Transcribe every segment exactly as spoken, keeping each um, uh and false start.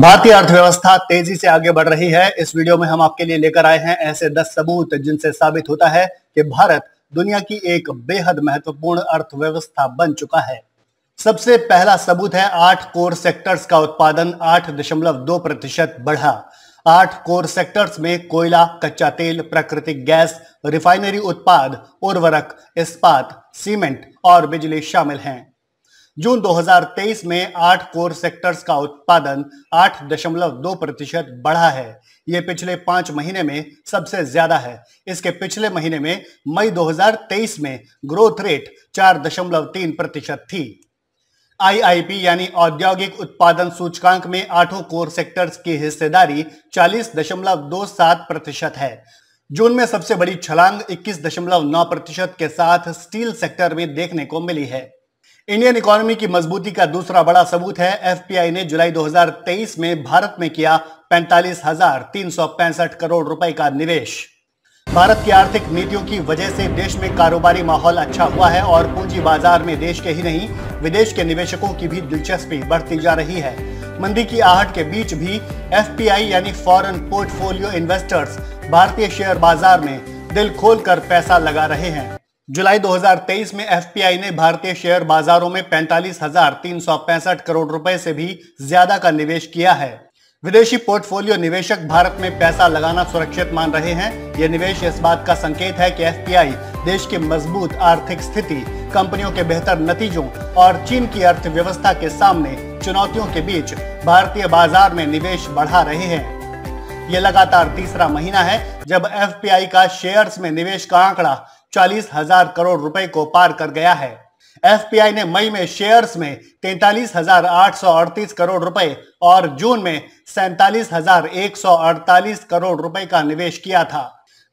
भारतीय अर्थव्यवस्था तेजी से आगे बढ़ रही है। इस वीडियो में हम आपके लिए लेकर आए हैं ऐसे दस सबूत जिनसे साबित होता है कि भारत दुनिया की एक बेहद महत्वपूर्ण अर्थव्यवस्था बन चुका है। सबसे पहला सबूत है आठ कोर सेक्टर्स का उत्पादन आठ दशमलव दो प्रतिशत बढ़ा। आठ कोर सेक्टर्स में कोयला, कच्चा तेल, प्राकृतिक गैस, रिफाइनरी उत्पाद, उर्वरक, इस्पात, सीमेंट और बिजली शामिल हैं। जून दो हज़ार तेईस में आठ कोर सेक्टर्स का उत्पादन आठ दशमलव दो प्रतिशत बढ़ा है। ये पिछले पांच महीने में सबसे ज्यादा है। इसके पिछले महीने में मई दो हज़ार तेईस में ग्रोथ रेट चार दशमलव तीन प्रतिशत थी। आई आई पी यानी औद्योगिक उत्पादन सूचकांक में आठों कोर सेक्टर्स की हिस्सेदारी चालीस दशमलव दो सात प्रतिशत है। जून में सबसे बड़ी छलांग इक्कीस दशमलव नौ प्रतिशत के साथ स्टील सेक्टर में देखने को मिली है। इंडियन इकोनॉमी की मजबूती का दूसरा बड़ा सबूत है एफ पी आई ने जुलाई दो हज़ार तेईस में भारत में किया पैंतालीस हजार तीन सौ पैंसठ करोड़ रुपए का निवेश। भारत की आर्थिक नीतियों की वजह से देश में कारोबारी माहौल अच्छा हुआ है और पूंजी बाजार में देश के ही नहीं विदेश के निवेशकों की भी दिलचस्पी बढ़ती जा रही है। मंदी की आहट के बीच भी एफ पी आई यानी फॉरेन पोर्टफोलियो इन्वेस्टर्स भारतीय शेयर बाजार में दिल खोलकर पैसा लगा रहे हैं। जुलाई दो हज़ार तेईस में एफ पी आई ने भारतीय शेयर बाजारों में पैंतालीस हजार तीन सौ पैंसठ करोड़ रुपए से भी ज्यादा का निवेश किया है। विदेशी पोर्टफोलियो निवेशक भारत में पैसा लगाना सुरक्षित मान रहे हैं। ये निवेश इस बात का संकेत है कि एफ पी आई देश की मजबूत आर्थिक स्थिति, कंपनियों के बेहतर नतीजों और चीन की अर्थव्यवस्था के सामने चुनौतियों के बीच भारतीय बाजार में निवेश बढ़ा रहे हैं। ये लगातार तीसरा महीना है जब एफ पी आई का शेयर्स में निवेश का आंकड़ा चालीस हजार करोड़ रुपए को पार कर गया है। एफ पी आई ने मई में शेयर्स में तैंतालीस हजार आठ सौ अड़तीस करोड़ रुपए और जून में सैंतालीस हजार एक सौ अड़तालीस करोड़ रुपए का निवेश किया था।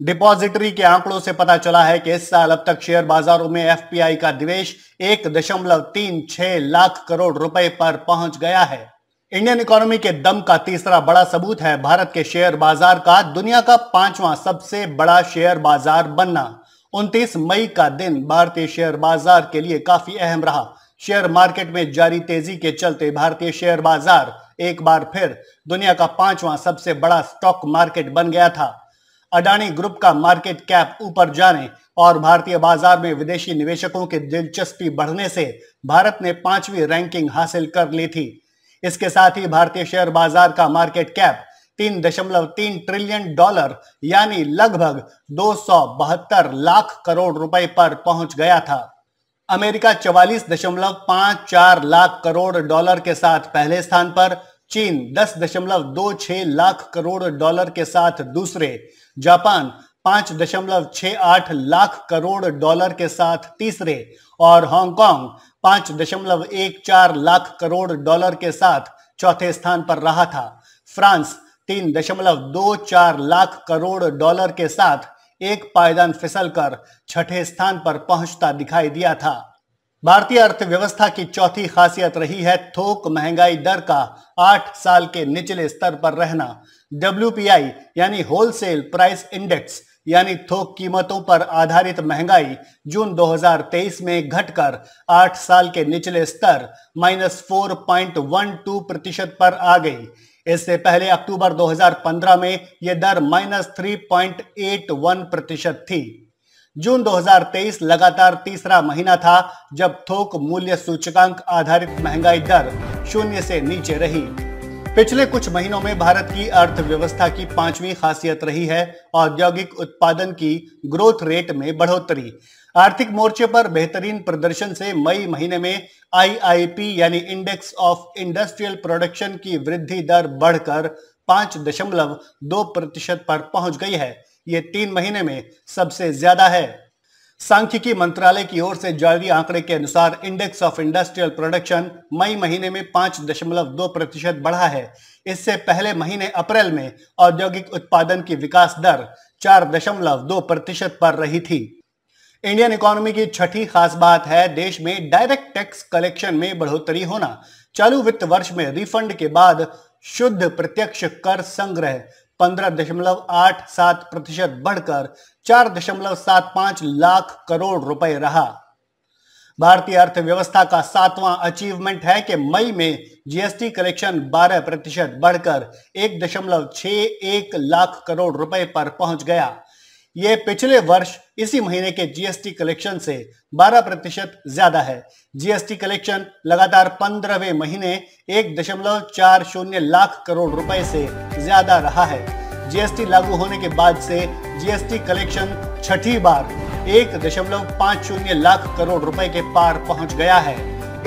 डिपॉजिटरी के आंकड़ों से पता चला है कि इस साल अब तक शेयर बाजारों में एफ पी आई का निवेश एक दशमलव तीन छह लाख करोड़ रुपए पर पहुंच गया है। इंडियन इकोनॉमी के दम का तीसरा बड़ा सबूत है भारत के शेयर बाजार का दुनिया का पांचवा सबसे बड़ा शेयर बाजार बनना। उनतीस मई का दिन भारतीय शेयर बाजार के लिए काफी अहम रहा। शेयर मार्केट में जारी तेजी के चलते भारतीय शेयर बाजार एक बार फिर दुनिया का पांचवा सबसे बड़ा स्टॉक मार्केट बन गया था। अडानी ग्रुप का मार्केट कैप ऊपर जाने और भारतीय बाजार में विदेशी निवेशकों की दिलचस्पी बढ़ने से भारत ने पांचवी रैंकिंग हासिल कर ली थी। इसके साथ ही भारतीय शेयर बाजार का मार्केट कैप तीन दशमलव तीन ट्रिलियन डॉलर यानी लगभग दो सौ बहत्तर लाख करोड़ रुपए पर पहुंच गया था। अमेरिका चवालीस दशमलव पांच चार लाख करोड़ डॉलर के साथ पहले स्थान पर, चीन दस दशमलव दो छह लाख करोड़ डॉलर के साथ दूसरे, जापान पांच दशमलव छह आठ लाख करोड़ डॉलर के साथ तीसरे और हांगकांग पांच दशमलव एक चार लाख करोड़ डॉलर के साथ चौथे स्थान पर रहा था। फ्रांस तीन दशमलव दो चार लाख करोड़ डॉलर के साथ एक पायदान फिसलकर छठे स्थान पर पहुंचता दिखाई दिया था। भारतीय अर्थव्यवस्था की चौथी खासियत रही है थोक महंगाई दर का आठ साल के निचले स्तर पर रहना। डब्ल्यू पी आई यानी होलसेल प्राइस इंडेक्स यानी थोक कीमतों पर आधारित महंगाई जून दो हज़ार तेईस में घटकर आठ साल के निचले स्तर minus four point one two प्रतिशत पर आ गई। इससे पहले अक्टूबर दो हज़ार पंद्रह में यह दर minus three point eight one प्रतिशत थी। जून दो हज़ार तेईस लगातार तीसरा महीना था जब थोक मूल्य सूचकांक आधारित महंगाई दर शून्य से नीचे रही। पिछले कुछ महीनों में भारत की अर्थव्यवस्था की पांचवी खासियत रही है औद्योगिक उत्पादन की ग्रोथ रेट में बढ़ोतरी। आर्थिक मोर्चे पर बेहतरीन प्रदर्शन से मई महीने में आई आई पी यानी इंडेक्स ऑफ इंडस्ट्रियल प्रोडक्शन की वृद्धि दर बढ़कर पांच दशमलव दो प्रतिशत पर पहुंच गई है। ये तीन महीने में सबसे ज्यादा है। सांख्यिकी मंत्रालय की ओर से जारी आंकड़े के अनुसार इंडेक्स ऑफ इंडस्ट्रियल प्रोडक्शन मई महीने में पांच दशमलव दो प्रतिशत बढ़ा है। इससे पहले महीने अप्रैल में औद्योगिक उत्पादन की विकास दर चार दशमलव दो प्रतिशत पर रही थी। इंडियन इकोनॉमी की छठी खास बात है देश में डायरेक्ट टैक्स कलेक्शन में बढ़ोतरी होना। चालू वित्त वर्ष में रिफंड के बाद शुद्ध प्रत्यक्ष कर संग्रह पंद्रह दशमलव आठ सात प्रतिशत बढ़कर चार दशमलव सात पांच लाख करोड़ रुपए रहा। भारतीय अर्थव्यवस्था का सातवां अचीवमेंट है कि मई में जीएसटी कलेक्शन बारह प्रतिशत बढ़कर एक दशमलव छह एक लाख करोड़ रुपए पर पहुंच गया। ये पिछले वर्ष इसी महीने के जीएसटी कलेक्शन से बारह प्रतिशत ज्यादा है। जीएसटी कलेक्शन लगातार पंद्रहवें महीने एक दशमलव चार शून्य लाख करोड़ रुपए से ज्यादा रहा है। जीएसटी लागू होने के बाद से जीएसटी कलेक्शन छठी बार एक दशमलव पाँच शून्य लाख करोड़ रुपए के पार पहुंच गया है।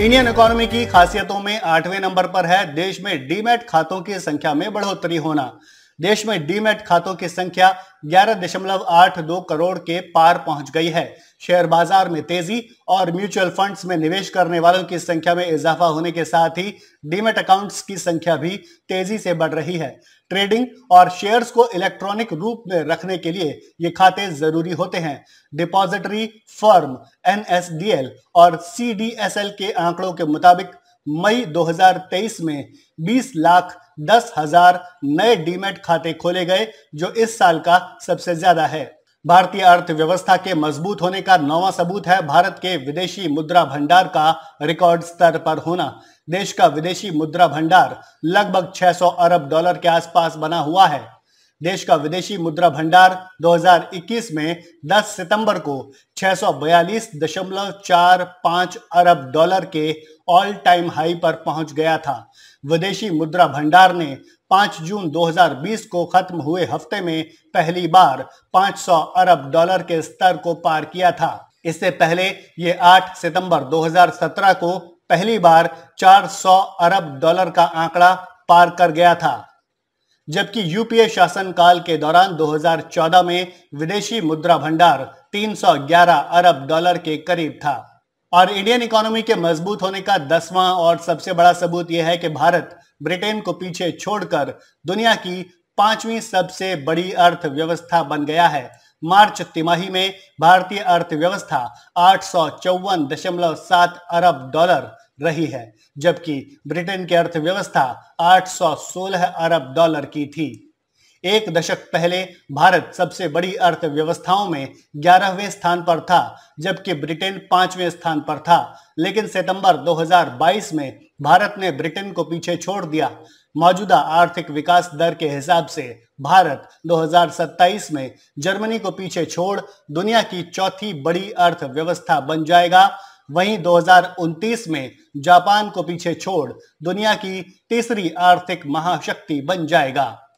इंडियन इकोनॉमी की खासियतों में आठवें नंबर पर है देश में डीमैट खातों की संख्या में बढ़ोतरी होना। देश में डीमैट खातों की संख्या ग्यारह दशमलव आठ दो करोड़ के पार पहुंच गई है। शेयर बाजार में तेजी और म्यूचुअल फंड्स में निवेश करने वालों की संख्या में इजाफा होने के साथ ही डीमैट अकाउंट्स की संख्या भी तेजी से बढ़ रही है। ट्रेडिंग और शेयर्स को इलेक्ट्रॉनिक रूप में रखने के लिए ये खाते जरूरी होते हैं। Depository firm N S D L और सी डी एस एल के आंकड़ों के मुताबिक मई दो हज़ार तेईस में बीस लाख दस हज़ार नए डीमैट खाते खोले गए, जो इस साल का सबसे ज्यादा है। भारतीय अर्थव्यवस्था के मजबूत होने का नौवां सबूत है भारत के विदेशी मुद्रा भंडार का रिकॉर्ड स्तर पर होना। देश का विदेशी मुद्रा भंडार लगभग छह सौ अरब डॉलर के आसपास बना हुआ है। देश का विदेशी मुद्रा भंडार दो हज़ार इक्कीस में दस सितंबर को छह सौ बयालीस दशमलव चार पाँच अरब डॉलर के ऑल टाइम हाई पर पहुंच गया था। विदेशी मुद्रा भंडार ने पाँच जून दो हज़ार बीस को खत्म हुए हफ्ते में पहली बार पाँच सौ अरब डॉलर के स्तर को पार किया था। इससे पहले ये आठ सितंबर दो हज़ार सत्रह को पहली बार चार सौ अरब डॉलर का आंकड़ा पार कर गया था, जबकि यूपीए शासन काल के दौरान दो हज़ार चौदह में विदेशी मुद्रा भंडार तीन सौ ग्यारह अरब डॉलर के करीब था। और इंडियन इकोनॉमी के मजबूत होने का दसवां और सबसे बड़ा सबूत यह है कि भारत ब्रिटेन को पीछे छोड़कर दुनिया की पांचवी सबसे बड़ी अर्थव्यवस्था बन गया है। मार्च तिमाही में भारतीय अर्थव्यवस्था आठ सौ चौवन दशमलव सात अरब डॉलर रही है, जबकि ब्रिटेन की अर्थव्यवस्था आठ सौ सोलह अरब डॉलर की थी। एक दशक पहले भारत सबसे बड़ी अर्थव्यवस्थाओं में ग्यारहवें स्थान पर था, जबकि ब्रिटेन पांचवें स्थान पर था, लेकिन सितंबर दो हज़ार बाईस में भारत ने ब्रिटेन को पीछे छोड़ दिया। मौजूदा आर्थिक विकास दर के हिसाब से भारत दो हज़ार सत्ताईस में जर्मनी को पीछे छोड़ दुनिया की चौथी बड़ी अर्थव्यवस्था बन जाएगा। वहीं दो हज़ार उनतीस में जापान को पीछे छोड़ दुनिया की तीसरी आर्थिक महाशक्ति बन जाएगा।